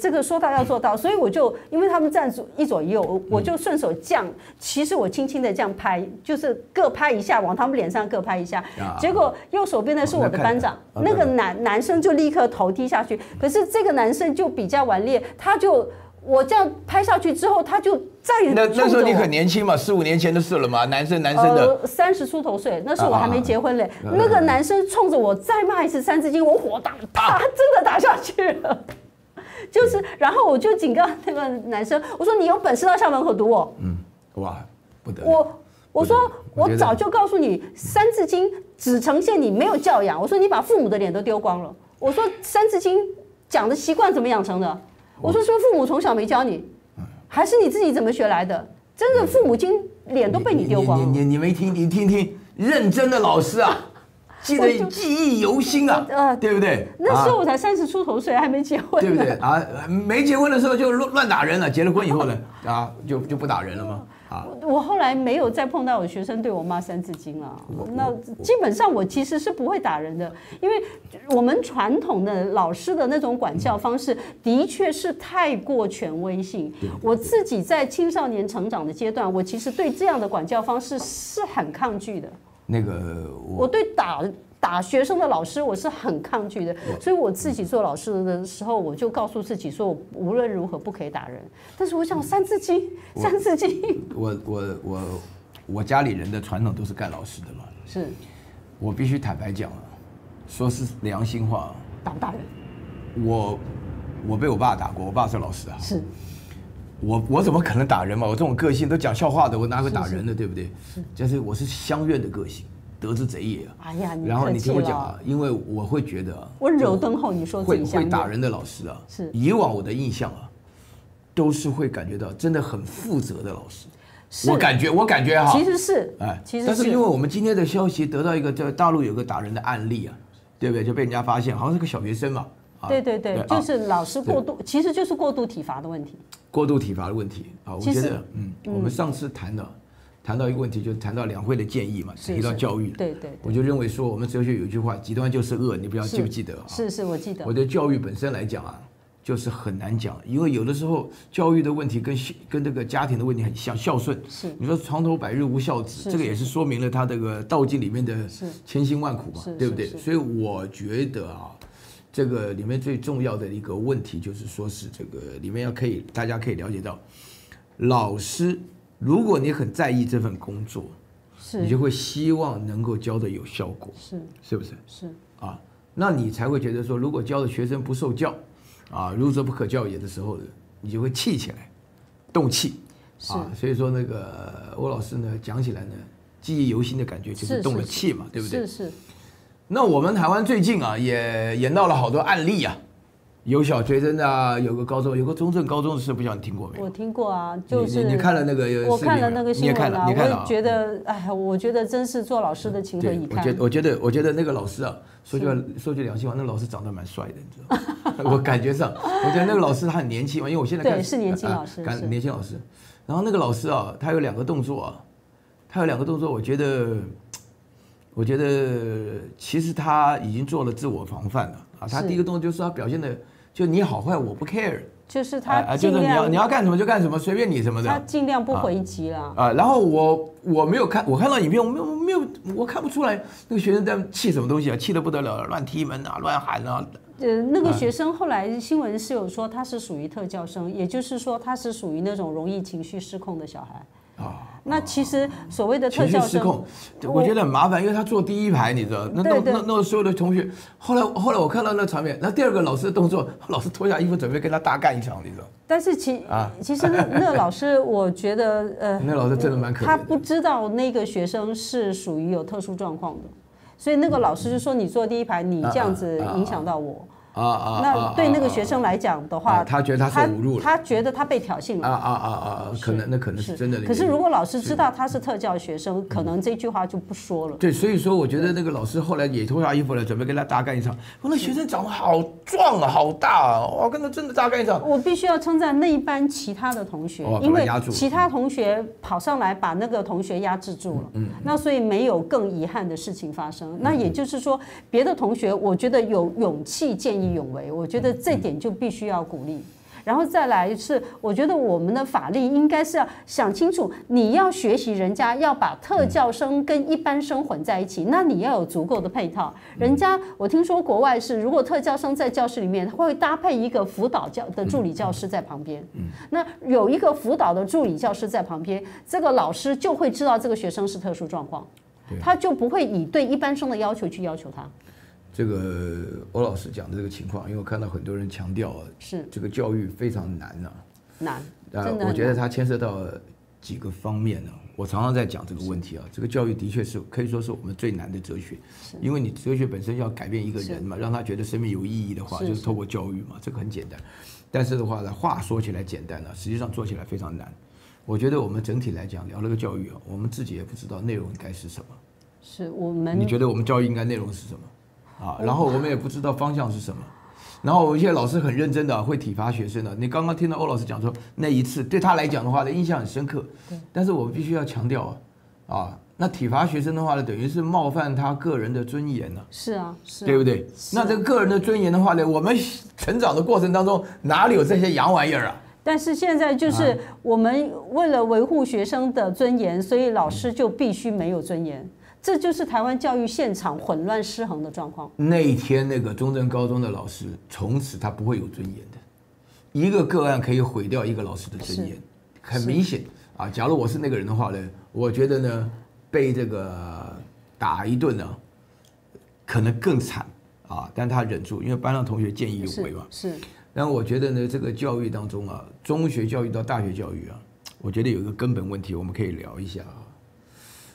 这个说到要做到，所以我就因为他们站一左一右，我就顺手这样，其实我轻轻的这样拍，就是各拍一下，往他们脸上各拍一下。结果右手边的是我的班长，那个男生就立刻头低下去。可是这个男生就比较顽劣，他就。 我这样拍下去之后，他就再也那时候你很年轻嘛，4、5年前的事了嘛，男生的30出头岁，那时候我还没结婚嘞。那个男生冲着我再骂一次3字经，我火大，啪，真的打下去了。就是然后我就警告那个男生，我说你有本事到校门口堵我。嗯，哇，不得了。我说我早就告诉你，三字经只呈现你没有教养。我说你把父母的脸都丢光了。我说三字经讲的习惯怎么养成的？我说是不是父母从小没教你，还是你自己怎么学来的？真的父母亲脸都被你丢光了。你没听？你听听，认真的老师啊。记得记忆犹新啊，对不对？那时候我才30出头岁，还没结婚，对不对啊？没结婚的时候就乱打人了，结了婚以后呢，啊，就不打人了吗？啊，我后来没有再碰到有学生对我骂三字经了。那基本上我其实是不会打人的，因为我们传统的老师的那种管教方式的确是太过权威性。我自己在青少年成长的阶段，我其实对这样的管教方式是很抗拒的。那个我对打学生的老师我是很抗拒的，所以我自己做老师的时候，我就告诉自己说，我无论如何不可以打人。但是我想三字经，我家里人的传统都是干老师的嘛，是，我必须坦白讲啊，说是良心话，打不打人？我被我爸打过，我爸是老师啊，是。我怎么可能打人嘛？我这种个性都讲笑话的，我哪会打人的，对不对？就是我是相怨的个性，得之贼也。哎呀，然后你听我讲啊，因为我会觉得温柔敦厚，你说会打人的老师啊，是以往我的印象啊，都是会感觉到真的很负责的老师。我感觉哈，其实是哎，其实但是因为我们今天的消息得到一个在大陆有个打人的案例啊，对不对？就被人家发现，好像是个小学生嘛。对对对，就是老师过度，其实就是过度体罚的问题。过度体罚的问题啊，我觉得，我们上次谈到一个问题，就谈到两会的建议嘛，提到教育。对对，我就认为说，我们哲学有一句话，极端就是恶，你不知道记不记得？是，我记得。我对教育本身来讲啊，就是很难讲，因为有的时候教育的问题跟这个家庭的问题很像，孝顺。是，你说床头百日无孝子，这个也是说明了他这个道经里面的千辛万苦嘛，对不对？所以我觉得啊。这个里面最重要的一个问题就是说是这个里面大家可以了解到，老师如果你很在意这份工作，你就会希望能够教的有效果，是不是？是啊，那你才会觉得说，如果教的学生不受教，啊，孺子不可教也的时候，你就会气起来，动气，啊，所以说那个欧老师呢讲起来呢，记忆犹新的感觉就是动了气嘛，对不对？是。那我们台湾最近啊，也闹了好多案例啊，有小学生啊，有个中正高中的事，不知道你听过没有？我听过啊，就是你看了那个，我看了那个新闻啊，我觉得，哎，我觉得真是做老师的情何以堪。我觉得那个老师啊，说句良心话，那老师长得蛮帅的，你知道吗？我感觉上，我觉得那个老师他很年轻嘛，因为我现在对是年轻老师，年轻老师。然后那个老师啊，他有两个动作，我觉得其实他已经做了自我防范了啊！他第一个动作就是他表现的，就你好坏我不 care， 就是他尽量就是你要干什么就干什么，随便你什么的。他尽量不回击了啊！然后我没有看，我看到影片我没有，我看不出来那个学生在气什么东西啊，气得不得了，乱踢门啊，乱喊啊。那个学生后来新闻是有说他是属于特教生，也就是说他是属于那种容易情绪失控的小孩。那其实所谓的特教生失控，我觉得很麻烦，因为他坐第一排，你知道，那所有的同学，后来我看到那场面，那第二个老师的动作，老师脱下衣服准备跟他大干一场，你知道。但是其实那老师，我觉得那老师真的蛮可怜的，他不知道那个学生是属于有特殊状况的，所以那个老师就说你坐第一排，你这样子影响到我。那对那个学生来讲的话，他觉得他受侮辱了，他觉得他被挑衅了。可能是真的。可是如果老师知道他是特教学生，可能这句话就不说了。对，所以说我觉得那个老师后来也脱下衣服了，准备跟他大干一场。那学生长得好壮啊，好大啊，我跟他真的大干一场。我必须要称赞那一班其他的同学，因为其他同学跑上来把那个同学压制住了。那所以没有更遗憾的事情发生。那也就是说，别的同学我觉得有勇气见义勇为，我觉得这点就必须要鼓励。然后再来是，我觉得我们的法律应该是要想清楚，你要学习人家要把特教生跟一般生混在一起，那你要有足够的配套。人家我听说国外是，如果特教生在教室里面会搭配一个辅导的助理教师在旁边，那有一个辅导的助理教师在旁边，这个老师就会知道这个学生是特殊状况，他就不会以对一般生的要求去要求他。这个欧老师讲的这个情况，因为我看到很多人强调是这个教育非常难啊，难，真的。我觉得它牵涉到几个方面呢。我常常在讲这个问题啊，这个教育的确是可以说是我们最难的哲学，因为你哲学本身要改变一个人嘛，让他觉得生命有意义的话，就是透过教育嘛，这个很简单。但是的话呢，话说起来简单了，实际上做起来非常难。我觉得我们整体来讲聊了个教育啊，我们自己也不知道内容应该是什么。是我们？你觉得我们教育应该内容是什么啊？然后我们也不知道方向是什么。然后有一些老师很认真的会体罚学生的。你刚刚听到欧老师讲说那一次对他来讲的话呢，印象很深刻。但是我必须要强调啊，那体罚学生的话呢，等于是冒犯他个人的尊严呢。是啊，是，对不对？那这个个人的尊严的话呢，我们成长的过程当中哪里有这些洋玩意儿啊？但是现在就是我们为了维护学生的尊严，所以老师就必须没有尊严。这就是台湾教育现场混乱失衡的状况。那一天那个中正高中的老师，从此他不会有尊严的。一个个案可以毁掉一个老师的尊严，很明显啊。假如我是那个人的话呢，我觉得呢，被这个打一顿呢，可能更惨啊。但他忍住，因为班上同学见义勇为嘛。是。但我觉得呢，这个教育当中啊，中学教育到大学教育啊，我觉得有一个根本问题，我们可以聊一下啊。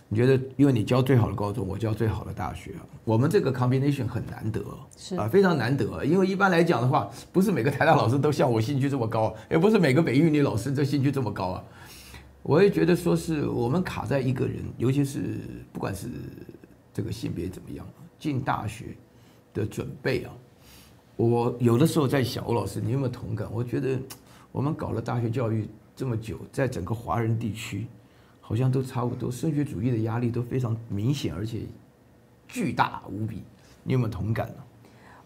你觉得，因为你教最好的高中，我教最好的大学，我们这个 combination 很难得，是啊，非常难得。因为一般来讲的话，不是每个台大老师都像我兴趣这么高，也不是每个北一女老师都兴趣这么高啊。我也觉得说是我们卡在一个人，尤其是不管是这个性别怎么样，进大学的准备啊，我有的时候在想，欧老师，你有没有同感？我觉得我们搞了大学教育这么久，在整个华人地区。好像都差不多，升学主义的压力都非常明显，而且巨大无比。你有没有同感呢？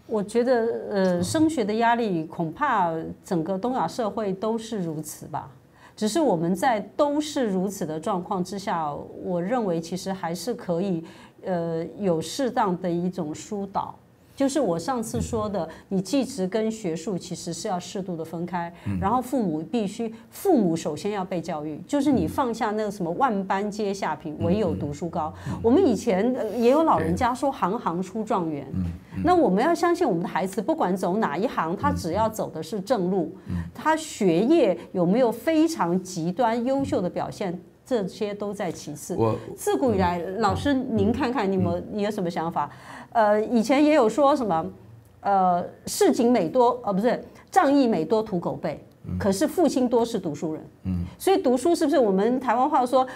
我觉得，升学的压力恐怕整个东亚社会都是如此吧。只是我们在都是如此的状况之下，我认为其实还是可以，有适当的一种疏导。就是我上次说的，你技职跟学术其实是要适度的分开，然后父母首先要被教育，就是你放下那个什么万般皆下品，唯有读书高。我们以前也有老人家说行行出状元，那我们要相信我们的孩子，不管走哪一行，他只要走的是正路，他学业有没有非常极端优秀的表现？这些都在其次。自古以来，老师您看看你有什么想法？以前也有说什么，市井每多不是仗义每多屠狗辈，可是父亲多是读书人。所以读书是不是我们台湾话说，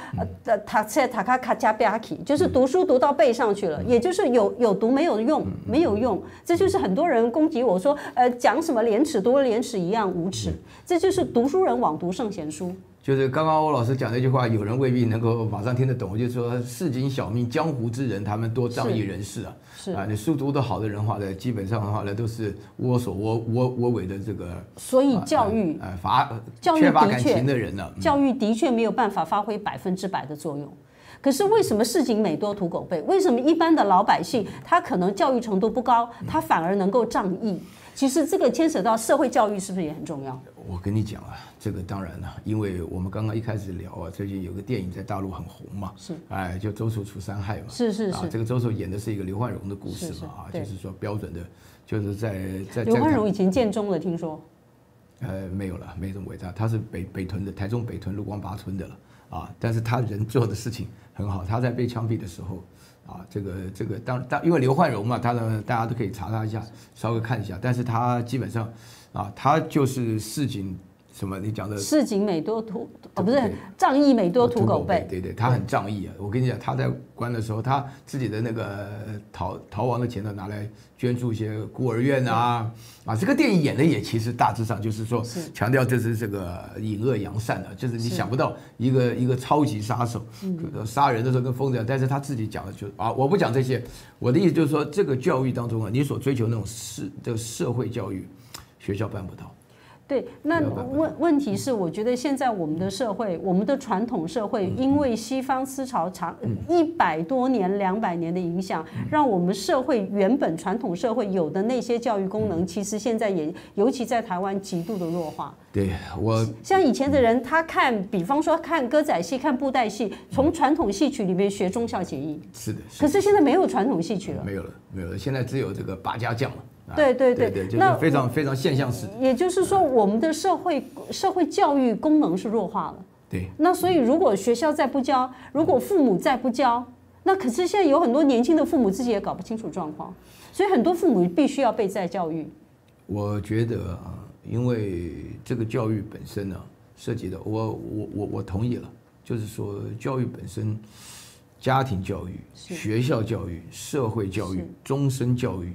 就是读书读到背上去了，也就是有读没有用，没有用。这就是很多人攻击我说，讲什么廉耻，读了廉耻一样无耻。这就是读书人枉读圣贤书。就是刚刚欧老师讲那句话，有人未必能够马上听得懂。我就说，市井小民、江湖之人，他们多仗义人士啊！啊，你书读得好的人话呢，基本上的话呢，都是窝首窝尾的这个。所以教育缺乏感情的人呢，教育的确没有办法发挥100%的作用。可是为什么市井每多屠狗辈？为什么一般的老百姓他可能教育程度不高，他反而能够仗义？其实这个牵扯到社会教育是不是也很重要？我跟你讲啊，这个当然了，因为我们刚刚一开始聊啊，最近有个电影在大陆很红嘛，是，哎，就周处除三害嘛，是啊，这个周处演的是一个刘焕荣的故事嘛，啊，就是说标准的，就是在刘焕荣以前建中了，听说，没有了，没这么伟大，他是北屯的，台中北屯陆光拔村的了啊，但是他人做的事情很好，他在被枪毙的时候。啊，这个因为刘焕荣嘛，他呢大家都可以查他一下，稍微看一下。但是他基本上，啊，他就是市井什么你讲的市井每多屠不是仗义每多屠狗辈，对，他很仗义啊。我跟你讲，他在关的时候，他自己的那个逃亡的钱呢，拿来捐助一些孤儿院啊。这个电影演的也其实大致上就是说强调就是这个以恶扬善啊，就是你想不到一个超级杀手杀人的时候跟疯子一样，但是他自己讲的就啊，我不讲这些，我的意思就是说，这个教育当中啊，你所追求那种这个社会教育，学校办不到。对，那问题是，我觉得现在我们的社会，我们的传统社会，因为西方思潮长100多年、200年的影响，让我们社会原本传统社会有的那些教育功能，其实现在也尤其在台湾极度的弱化。对，我像以前的人，他看，比方说看歌仔戏、看布袋戏，从传统戏曲里面学忠孝节义。是的。可是现在没有传统戏曲了。没有了，没有了，现在只有这个八家将了。 对对对，就是非常非常现象式。也就是说，我们的社会教育功能是弱化了。对。那所以，如果学校再不教，如果父母再不教，那可是现在有很多年轻的父母自己也搞不清楚状况，所以很多父母必须要被再教育。我觉得啊，因为这个教育本身呢、啊，涉及的我同意了，就是说教育本身，家庭教育、学校教育、社会教育、终身教育。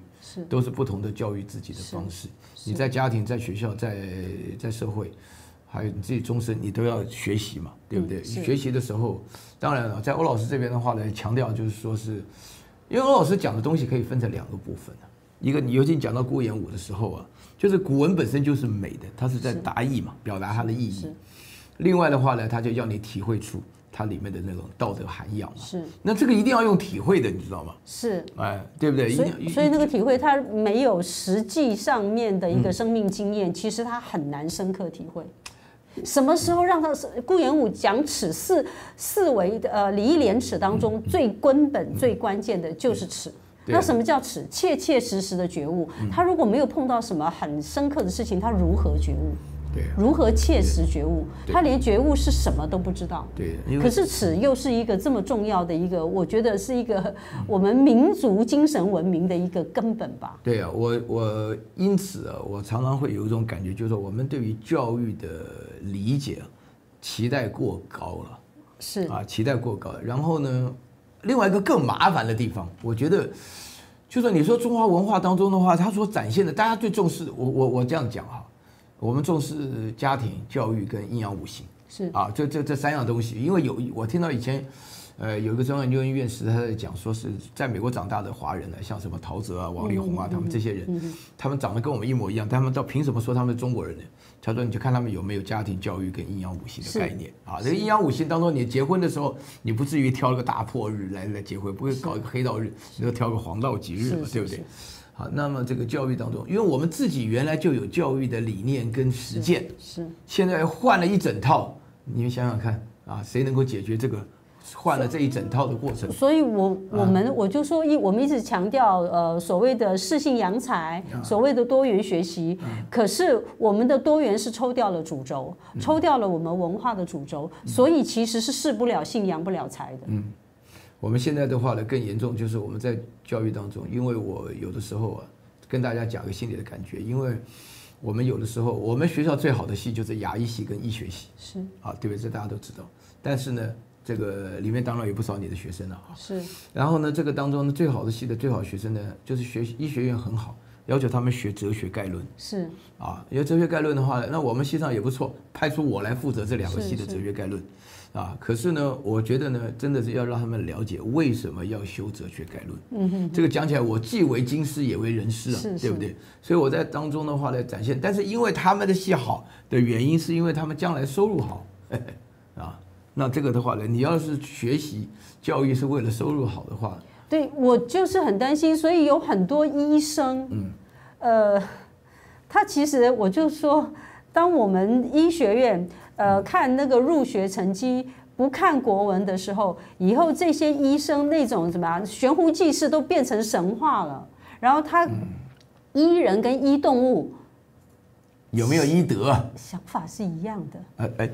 都是不同的教育自己的方式。你在家庭、在学校、在社会，还有你自己终身，你都要学习嘛，对不对？学习的时候，当然了，在欧老师这边的话呢，强调就是说是，因为欧老师讲的东西可以分成两个部分啊。一个，你尤其讲到孤言舞的时候啊，就是古文本身就是美的，它是在达意嘛，表达它的意义。另外的话呢，它就要你体会出。 它里面的那种道德涵养嘛，是那这个一定要用体会的，你知道吗？是哎，对不对？所以那个体会，它没有实际上面的一个生命经验，其实它很难深刻体会。什么时候让他顾炎武讲耻四维的礼义廉耻当中最根本、最关键的就是耻。那什么叫耻？切切实实的觉悟。他如果没有碰到什么很深刻的事情，他如何觉悟？ 如何切实觉悟？他连觉悟是什么都不知道。对，可是耻又是一个这么重要的一个，我觉得是一个我们民族精神文明的一个根本吧。对啊，我因此啊，我常常会有一种感觉，就是我们对于教育的理解期待过高了，是啊，期待过高。然后呢，另外一个更麻烦的地方，我觉得。 就是你说中华文化当中的话，它所展现的，大家最重视我这样讲哈，我们重视家庭教育跟阴阳五行是啊，这三样东西，因为我听到以前，有一个中央研究院院士他在讲说是在美国长大的华人呢，像什么陶喆啊、王力宏啊，他们这些人，他们长得跟我们一模一样，但他们到凭什么说他们是中国人呢？他说你就看他们有没有家庭教育跟阴阳五行的概念啊，这个阴阳五行当中，你结婚的时候，你不至于挑一个大破日来结婚，不会搞一个黑道日，你就挑个黄道吉日嘛，对不对？ 好，那么这个教育当中，因为我们自己原来就有教育的理念跟实践，是现在换了一整套，你们想想看啊，谁能够解决这个换了这一整套的过程？所以我就说我们一直强调所谓的适性扬才，所谓的多元学习，可是我们的多元是抽掉了主轴，抽掉了我们文化的主轴，所以其实是适不了性，扬不了才的。嗯。 我们现在的话呢，更严重就是我们在教育当中，因为我有的时候啊，跟大家讲个心里的感觉，因为我们有的时候，我们学校最好的系就是牙医系跟医学系，是啊，对不对？这大家都知道。但是呢，这个里面当然有不少你的学生了啊。是。然后呢，这个当中呢，最好的系的最好学生呢，就是学医学院很好，要求他们学哲学概论。是。啊，因为哲学概论的话，那我们系上也不错，派出我来负责这两个系的哲学概论。 啊，可是呢，我觉得呢，真的是要让他们了解为什么要修哲学概论。嗯哼，这个讲起来，我既为经师也为人师啊，对不对？所以我在当中的话呢，展现，但是因为他们的戏好的原因，是因为他们将来收入好，嘿嘿啊，那这个的话呢，你要是学习教育是为了收入好的话，对我就是很担心，所以有很多医生，他其实我就说，当我们医学院。 看那个入学成绩，不看国文的时候，以后这些医生那种什么悬壶济世都变成神话了。然后他医人跟医动物有没有医德啊？想法是一样的。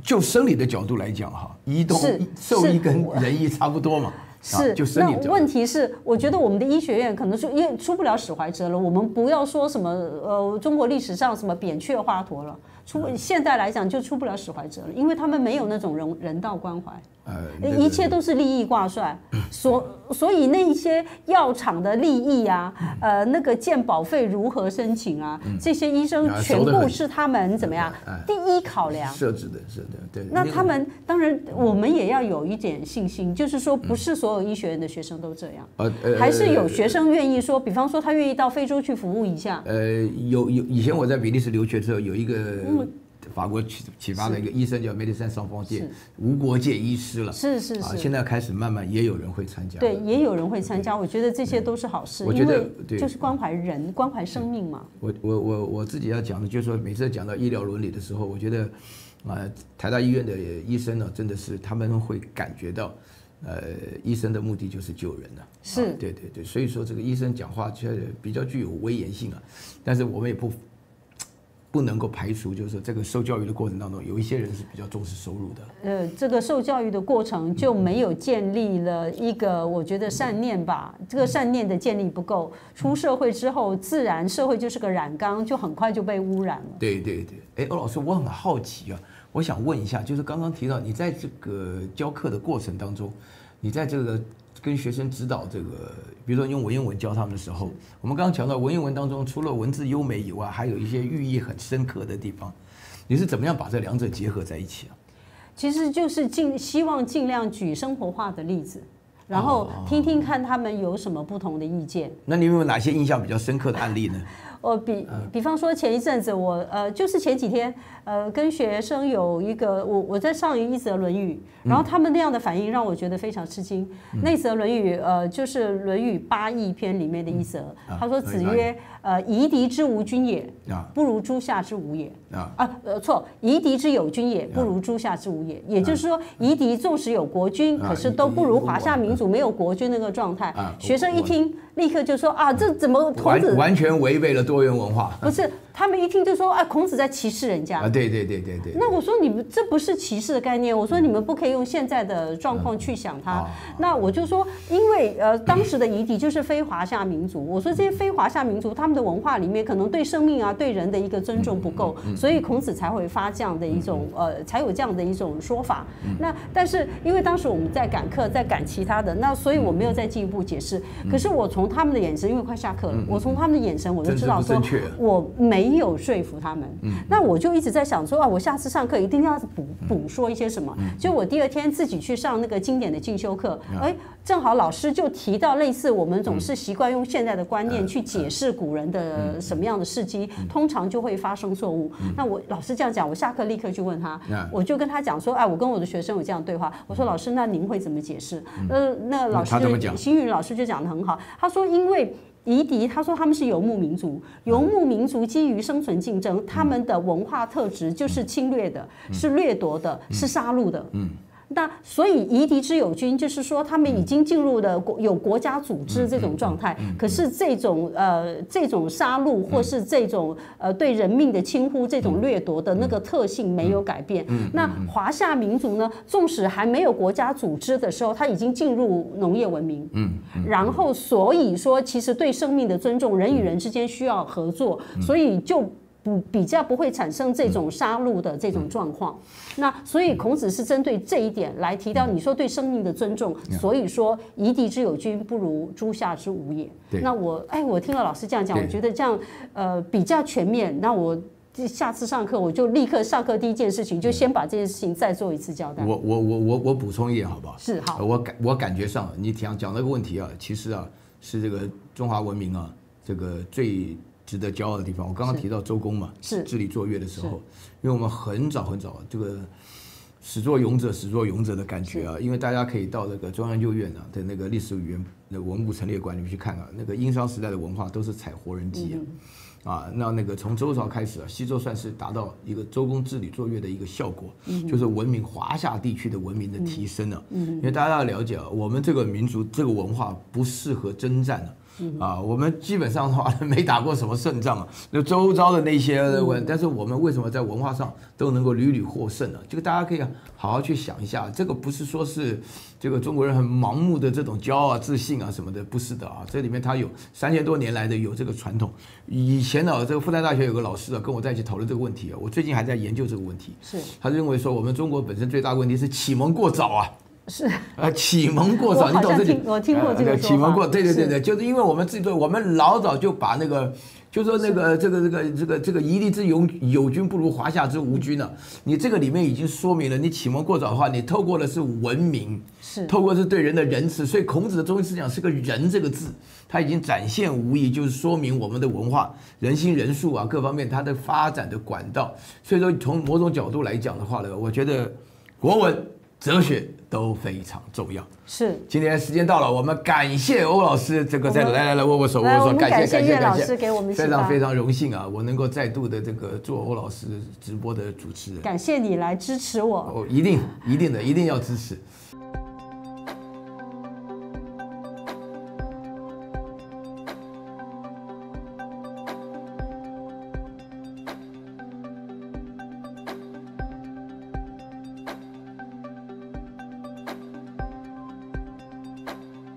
就生理的角度来讲哈，医动兽医跟人医差不多嘛。 是，那问题是，我觉得我们的医学院可能是因为出不了史怀哲了。我们不要说什么中国历史上什么扁鹊、华佗了，现在来讲就出不了史怀哲了，因为他们没有那种人道关怀。一切都是利益挂帅，所以那些药厂的利益啊，那个健保费如何申请啊，这些医生全部是他们怎么样第一考量设置的，是的，对。那他们当然我们也要有一点信心，就是说不是所有医学院的学生都这样，还是有学生愿意说，比方说他愿意到非洲去服务一下。以前我在比利时留学之后，有一个。法国启发的一个医生叫 Médecins Sans Frontières， 无国界医师了。是啊，现在开始慢慢也有人会参加。对，也有人会参加，我觉得这些都是好事。我觉得就是关怀人，关怀生命嘛。我自己要讲的就是说，每次讲到医疗伦理的时候，我觉得台大医院的医生呢，真的是他们会感觉到，医生的目的就是救人啊。是，对，所以说这个医生讲话确实比较具有威严性啊，但是我们也不能够排除，就是这个受教育的过程当中，有一些人是比较重视收入的。这个受教育的过程就没有建立了一个，我觉得善念吧，这个善念的建立不够。出社会之后，自然社会就是个染缸，就很快就被污染了。对，欧老师，我很好奇啊，我想问一下，就是刚刚提到你在这个教课的过程当中，你在这个跟学生指导这个，比如说用文言文教他们的时候，我们刚刚讲到文言文当中，除了文字优美以外，还有一些寓意很深刻的地方。你是怎么样把这两者结合在一起啊？其实就是希望尽量举生活化的例子，然后听听看他们有什么不同的意见。那你有没有哪些印象比较深刻的案例呢？比方说前一阵子我就是前几天跟学生有一个我在上一则《论语》，然后他们那样的反应让我觉得非常吃惊。那则《论语》就是《论语八佾篇》里面的一则，他说子曰：“夷狄之无君也，不如诸夏之无也。”夷狄之有君也，不如诸夏之无也。也就是说，夷狄纵使有国君，可是都不如华夏民族没有国君那个状态。学生一听，立刻就说啊，这怎么孔子完全违背了多元文化？不是，他们一听就说啊，孔子在歧视人家啊！对。那我说你们这不是歧视的概念，我说你们不可以用现在的状况去想它。那我就说，因为当时的夷狄就是非华夏民族，我说这些非华夏民族他们的文化里面可能对生命啊、对人的一个尊重不够，所以孔子才会发这样的一种才有这样的一种说法。那但是因为当时我们在赶课，在赶其他的，那所以我没有再进一步解释。可是我从他们的眼神，因为快下课了，我从他们的眼神我就知道说我没有说服他们。那我就一直在想说啊，我下次上课一定要补说一些什么。就我第二天自己去上那个经典的进修课，正好老师就提到类似我们总是习惯用现在的观念去解释古人的什么样的事迹，通常就会发生错误。那我老师这样讲，我下课立刻去问他，我就跟他讲说，哎，我跟我的学生有这样对话，我说老师，那您会怎么解释？那老师邢允老师就讲得很好，他说因为夷狄，他说他们是游牧民族，游牧民族基于生存竞争，他们的文化特质就是侵略的，是掠夺的，是杀戮的。那所以夷狄之有君，就是说他们已经进入了有国家组织这种状态。可是这种杀戮或是这种对人命的轻忽，这种掠夺的那个特性没有改变。那华夏民族呢，纵使还没有国家组织的时候，他已经进入农业文明。然后所以说，其实对生命的尊重，人与人之间需要合作，所以就比较不会产生这种杀戮的这种状况。那所以孔子是针对这一点来提到，你说对生命的尊重，所以说夷狄之有君，不如诸夏之无也。那我听了老师这样讲，我觉得这样比较全面。那我下次上课，我就立刻上课第一件事情就先把这件事情再做一次交代。我补充一点好不好？是好。我感觉上你讲那个问题啊，其实啊是这个中华文明啊这个最值得骄傲的地方。我刚刚提到周公嘛，是治理作乐的时候，因为我们很早这个始作俑者的感觉啊，因为大家可以到这个中央研究院啊的那个历史语言文物陈列馆里面去看啊，那个殷商时代的文化都是采活人祭啊，那个从周朝开始啊，西周算是达到一个周公治理作乐的一个效果，就是文明华夏地区的文明的提升啊。因为大家要了解啊，我们这个民族这个文化不适合征战啊。我们基本上的话没打过什么胜仗啊，那周遭的那些，但是我们为什么在文化上都能够屡获胜呢？这个大家可以好好去想一下，这个不是说是这个中国人很盲目的这种骄傲啊、自信啊什么的，不是的啊，这里面它有3000多年来的有这个传统。以前呢，这个复旦大学有个老师啊，跟我在一起讨论这个问题啊，我最近还在研究这个问题，他认为说我们中国本身最大问题是启蒙过早啊。是启蒙过早，你懂这里？我听过这个启蒙过，对对对对，就是因为我们自己，我们老早就把那个。 就说那个这个一地之有君不如华夏之无君了，你这个里面已经说明了，你启蒙过早的话，你透过的是文明，是透过是对人的仁慈，所以孔子的中心思想是个仁这个字，它已经展现无疑，就是说明我们的文化人心人数啊各方面它的发展的管道。所以说从某种角度来讲的话呢，我觉得国文、哲学都非常重要。是，今天时间到了，我们感谢欧老师，这个再来握手，感谢老师给我们非常非常荣幸啊，我能够再度的这个做欧老师直播的主持人，感谢你来支持我，哦，一定的，一定要支持。